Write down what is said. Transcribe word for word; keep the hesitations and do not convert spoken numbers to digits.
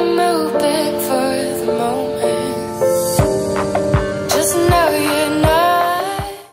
I'm moving.